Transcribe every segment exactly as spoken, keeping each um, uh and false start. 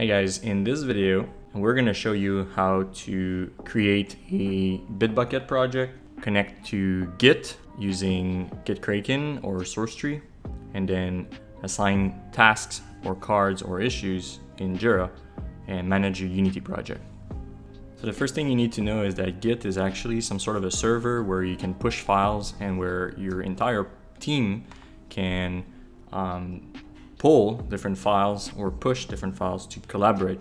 Hey guys, in this video, we're gonna show you how to create a Bitbucket project, connect to Git using GitKraken or SourceTree, and then assign tasks or cards or issues in Jira and manage your Unity project. So the first thing you need to know is that Git is actually some sort of a server where you can push files and where your entire team can um, pull different files or push different files to collaborate.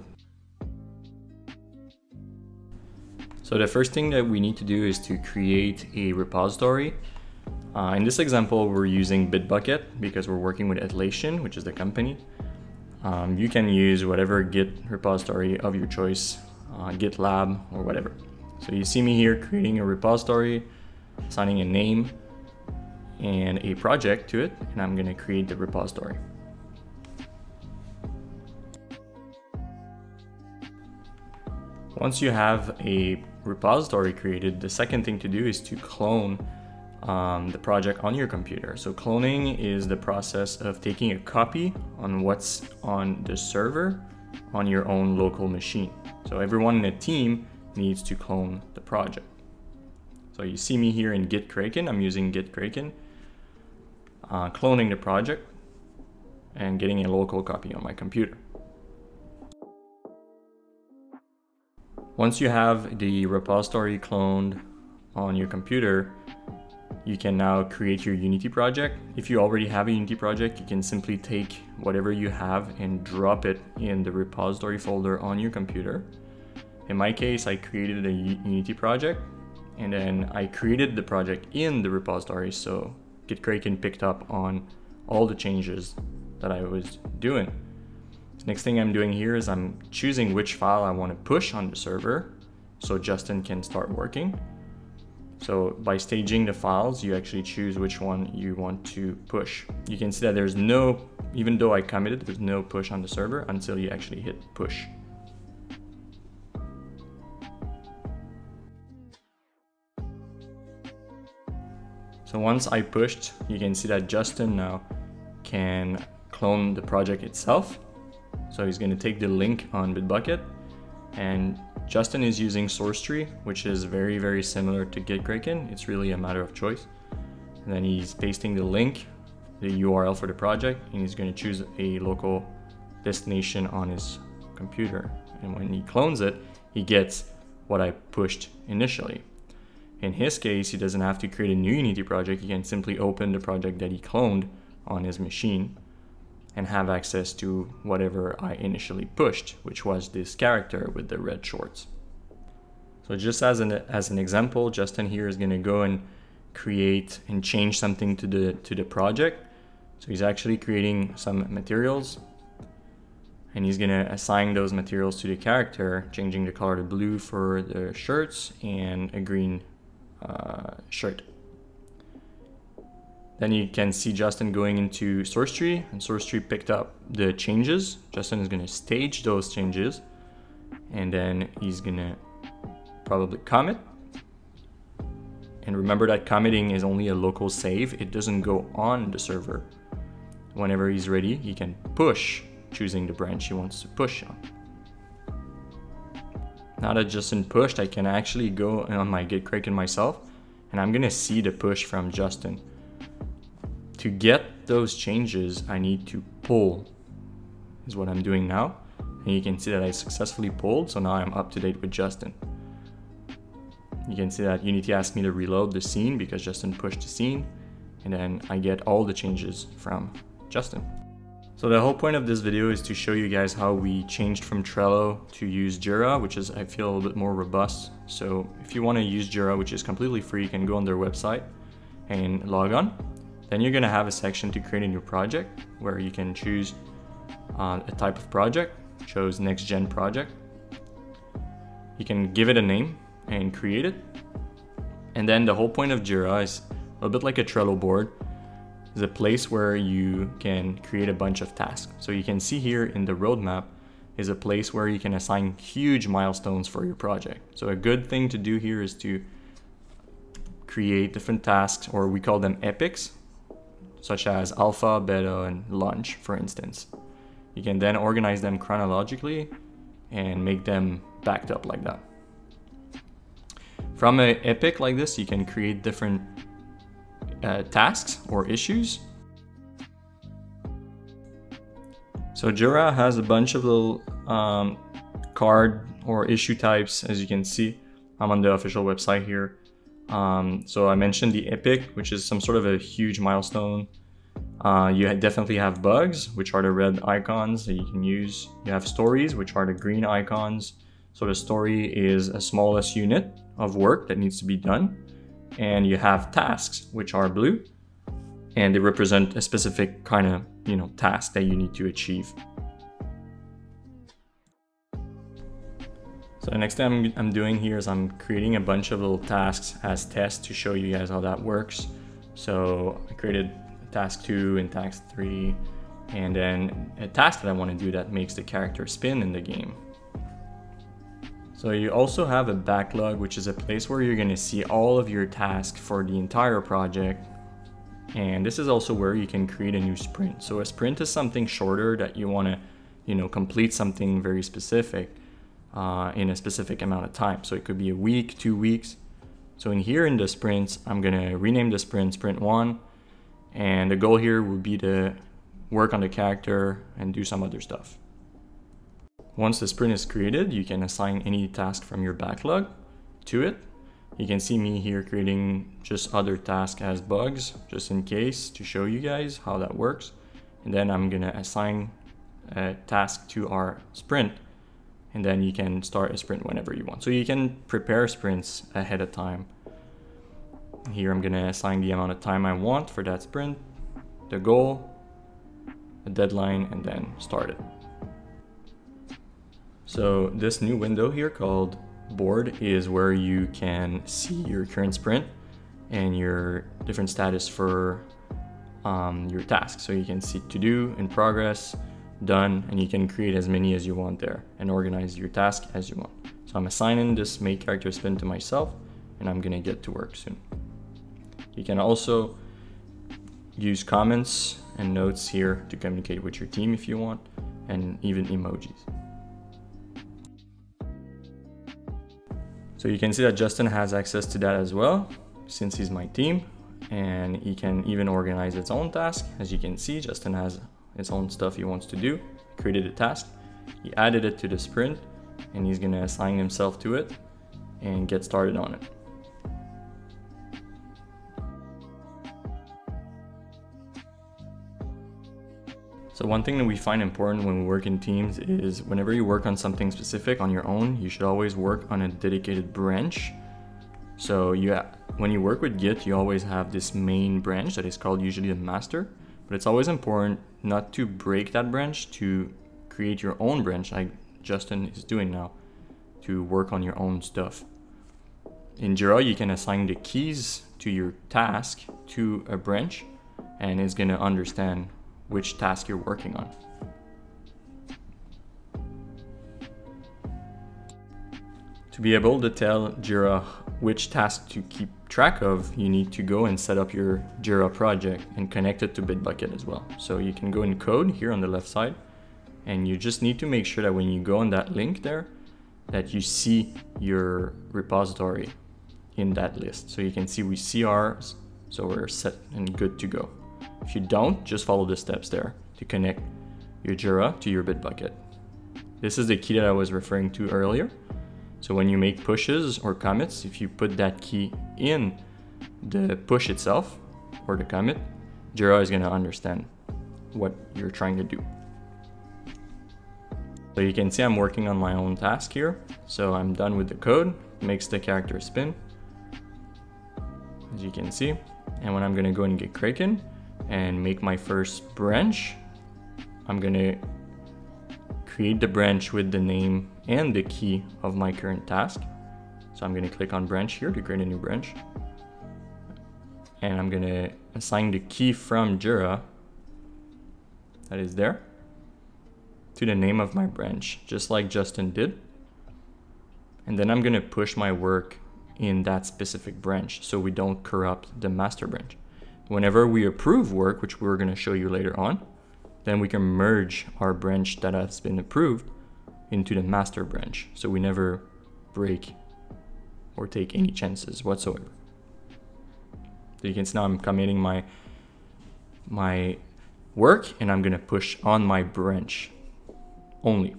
So the first thing that we need to do is to create a repository. Uh, in this example, we're using Bitbucket because we're working with Atlassian, which is the company. Um, you can use whatever Git repository of your choice, uh, GitLab or whatever. So you see me here creating a repository, assigning a name and a project to it, and I'm gonna create the repository. Once you have a repository created, the second thing to do is to clone um, the project on your computer. So cloning is the process of taking a copy on what's on the server on your own local machine. So everyone in the team needs to clone the project. So you see me here in GitKraken, I'm using GitKraken, uh, cloning the project and getting a local copy on my computer. Once you have the repository cloned on your computer, you can now create your Unity project. If you already have a Unity project, you can simply take whatever you have and drop it in the repository folder on your computer. In my case, I created a Unity project and then I created the project in the repository, so GitKraken picked up on all the changes that I was doing. Next thing I'm doing here is I'm choosing which file I want to push on the server so Justin can start working. So by staging the files, you actually choose which one you want to push. You can see that there's no, even though I committed, there's no push on the server until you actually hit push. So once I pushed, you can see that Justin now can clone the project itself. So he's going to take the link on Bitbucket, and Justin is using SourceTree, which is very, very similar to GitKraken. It's really a matter of choice. And then he's pasting the link, the U R L for the project, and he's going to choose a local destination on his computer. And when he clones it, he gets what I pushed initially. In his case, he doesn't have to create a new Unity project. He can simply open the project that he cloned on his machine and have access to whatever I initially pushed, which was this character with the red shorts. So just as an, as an example, Justin here is gonna go and create and change something to the, to the project. So he's actually creating some materials and he's gonna assign those materials to the character, changing the color to blue for the shirts and a green uh, shirt. Then you can see Justin going into SourceTree, and SourceTree picked up the changes. Justin is gonna stage those changes and then he's gonna probably commit. And remember that committing is only a local save. It doesn't go on the server. Whenever he's ready, he can push, choosing the branch he wants to push on. Now that Justin pushed, I can actually go on my GitKraken myself and I'm gonna see the push from Justin. To get those changes, I need to pull, is what I'm doing now. And you can see that I successfully pulled, so now I'm up to date with Justin. You can see that Unity asked me to reload the scene because Justin pushed the scene, and then I get all the changes from Justin. So the whole point of this video is to show you guys how we changed from Trello to use Jira, which is, I feel, a little bit more robust. So if you want to use Jira, which is completely free, you can go on their website and log on. Then you're gonna have a section to create a new project where you can choose uh, a type of project, chose next gen project. You can give it a name and create it. And then the whole point of Jira is a bit like a Trello board. It's a place where you can create a bunch of tasks. So you can see here in the roadmap is a place where you can assign huge milestones for your project. So a good thing to do here is to create different tasks, or we call them epics, such as alpha, beta, and launch, for instance. You can then organize them chronologically and make them backed up like that. From an epic like this, you can create different uh, tasks or issues. So Jira has a bunch of little um, card or issue types, as you can see. I'm on the official website here. Um, so I mentioned the epic, which is some sort of a huge milestone. Uh, you definitely have bugs, which are the red icons that you can use. You have stories, which are the green icons. So the story is a smallest unit of work that needs to be done. And you have tasks, which are blue, and they represent a specific kind of, you know, task that you need to achieve. So the next thing I'm doing here is I'm creating a bunch of little tasks as tests to show you guys how that works. So I created task two and task three, and then a task that I want to do that makes the character spin in the game. So you also have a backlog, which is a place where you're going to see all of your tasks for the entire project. And this is also where you can create a new sprint. So a sprint is something shorter that you want to, you know, complete something very specific uh, in a specific amount of time. So it could be a week, two weeks. So in here in the sprints, I'm going to rename the sprint sprint one. And the goal here would be to work on the character and do some other stuff. Once the sprint is created, you can assign any task from your backlog to it. You can see me here creating just other tasks as bugs, just in case, to show you guys how that works. And then I'm going to assign a task to our sprint, and then you can start a sprint whenever you want. So you can prepare sprints ahead of time. Here I'm going to assign the amount of time I want for that sprint, the goal, the deadline, and then start it. So this new window here called board is where you can see your current sprint and your different status for um, your tasks. So you can see to do, in progress, done, and you can create as many as you want there and organize your task as you want. So I'm assigning this make character spin to myself, and I'm going to get to work soon. You can also use comments and notes here to communicate with your team if you want, and even emojis. So you can see that Justin has access to that as well, since he's my team, and he can even organize its own task. As you can see, Justin has his own stuff he wants to do. He created a task, he added it to the sprint, and he's going to assign himself to it and get started on it. So one thing that we find important when we work in teams is whenever you work on something specific on your own, you should always work on a dedicated branch. So you have, when you work with Git, you always have this main branch that is called usually the master, but it's always important not to break that branch to create your own branch like Justin is doing now, to work on your own stuff. In Jira, you can assign the keys to your task to a branch, and it's going to understand which task you're working on. To be able to tell Jira which task to keep track of, you need to go and set up your Jira project and connect it to Bitbucket as well. So you can go in code here on the left side, and you just need to make sure that when you go on that link there, that you see your repository in that list. So you can see we see ours, so we're set and good to go. If you don't, just follow the steps there to connect your Jira to your Bitbucket. This is the key that I was referring to earlier. So when you make pushes or commits, if you put that key in the push itself or the commit, Jira is going to understand what you're trying to do. So you can see I'm working on my own task here. So I'm done with the code, makes the character spin, as you can see. And when I'm going to go and get GitKraken and make my first branch, I'm going to create the branch with the name and the key of my current task. So I'm going to click on branch here to create a new branch. And I'm going to assign the key from Jira that is there to the name of my branch, just like Justin did. And then I'm going to push my work in that specific branch so we don't corrupt the master branch. Whenever we approve work, which we're going to show you later on, then we can merge our branch that has been approved into the master branch. So we never break or take any chances whatsoever. So you can see now I'm committing my, my work, and I'm gonna push on my branch only.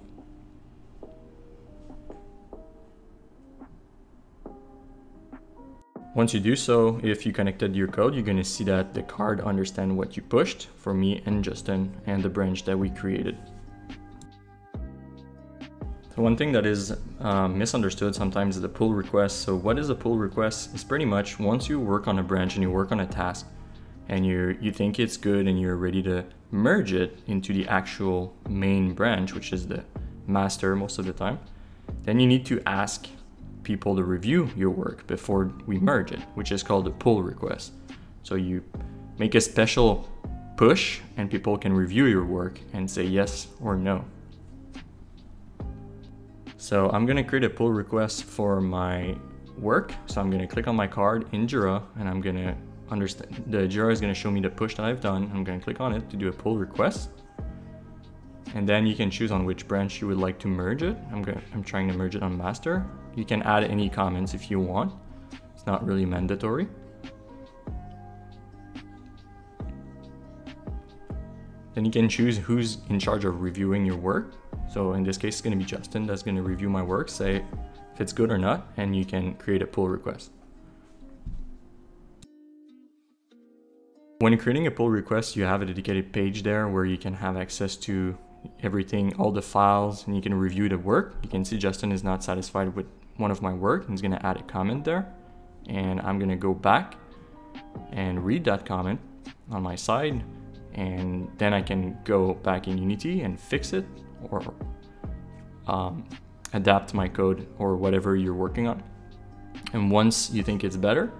Once you do so, if you connected your code, you're gonna see that the card understands what you pushed for me and Justin and the branch that we created. So one thing that is uh, misunderstood sometimes is the pull request. So what is a pull request? It's pretty much once you work on a branch and you work on a task and you you think it's good and you're ready to merge it into the actual main branch, which is the master most of the time, then you need to ask people to review your work before we merge it, which is called a pull request. So you make a special push and people can review your work and say yes or no. So I'm gonna create a pull request for my work. So I'm gonna click on my card in Jira and I'm gonna understand, the Jira is gonna show me the push that I've done. I'm gonna click on it to do a pull request. And then you can choose on which branch you would like to merge it. I'm, gonna, I'm trying to merge it on master. You can add any comments if you want. It's not really mandatory. Then you can choose who's in charge of reviewing your work. So in this case, it's gonna be Justin that's gonna review my work, say if it's good or not, and you can create a pull request. When creating a pull request, you have a dedicated page there where you can have access to everything, all the files, and you can review the work. You can see Justin is not satisfied with one of my work and he's gonna add a comment there. And I'm gonna go back and read that comment on my side. And then I can go back in Unity and fix it or um, adapt my code or whatever you're working on. And once you think it's better,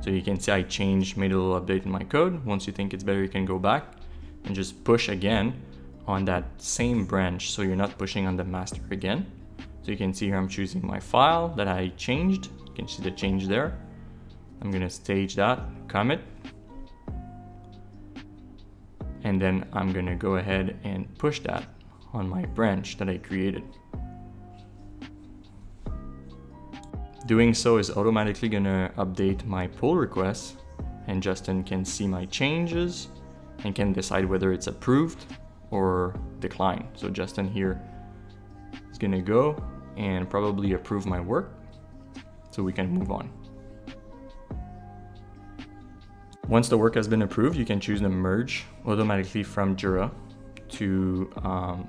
so you can see I changed, made a little update in my code. Once you think it's better, you can go back and just push again on that same branch. So you're not pushing on the master again. So you can see here, I'm choosing my file that I changed. You can see the change there. I'm gonna stage that, commit. And then I'm gonna go ahead and push that on my branch that I created. Doing so is automatically gonna update my pull request, and Justin can see my changes and can decide whether it's approved or declined. So Justin here is gonna go and probably approve my work so we can move on. Once the work has been approved, you can choose to merge automatically from Jira to um,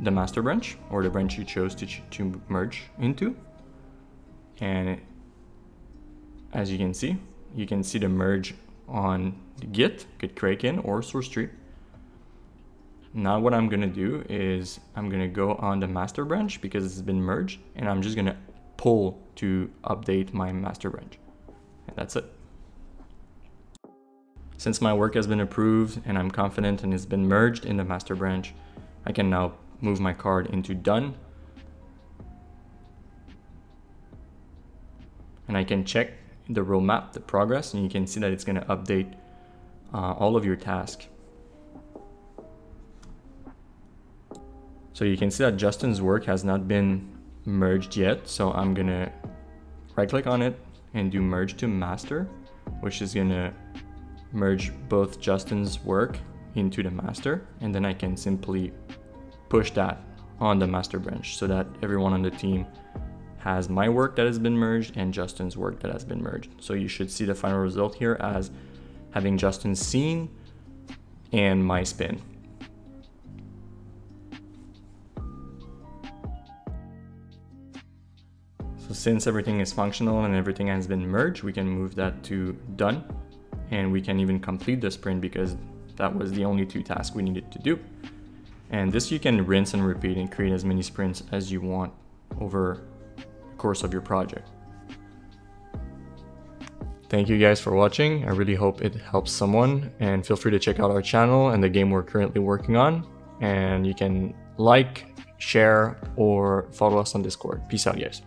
the master branch or the branch you chose to, ch to merge into. And as you can see, you can see the merge on Git, GitKraken, or SourceTree. Now what I'm gonna do is I'm gonna go on the master branch because it's been merged, and I'm just gonna pull to update my master branch. And that's it. Since my work has been approved and I'm confident and it's been merged in the master branch, I can now move my card into done. And I can check the roadmap, the progress, and you can see that it's gonna update uh, all of your tasks. So you can see that Justin's work has not been merged yet. So I'm gonna right click on it and do merge to master, which is gonna merge both Justin's work into the master. And then I can simply push that on the master branch so that everyone on the team has my work that has been merged and Justin's work that has been merged. So you should see the final result here as having Justin's scene and my spin. So since everything is functional and everything has been merged, we can move that to done, and we can even complete the sprint because that was the only two tasks we needed to do. And this you can rinse and repeat and create as many sprints as you want over course of your project. Thank you guys for watching. I really hope it helps someone, and feel free to check out our channel and the game we're currently working on, and you can like, share, or follow us on Discord. Peace out, guys.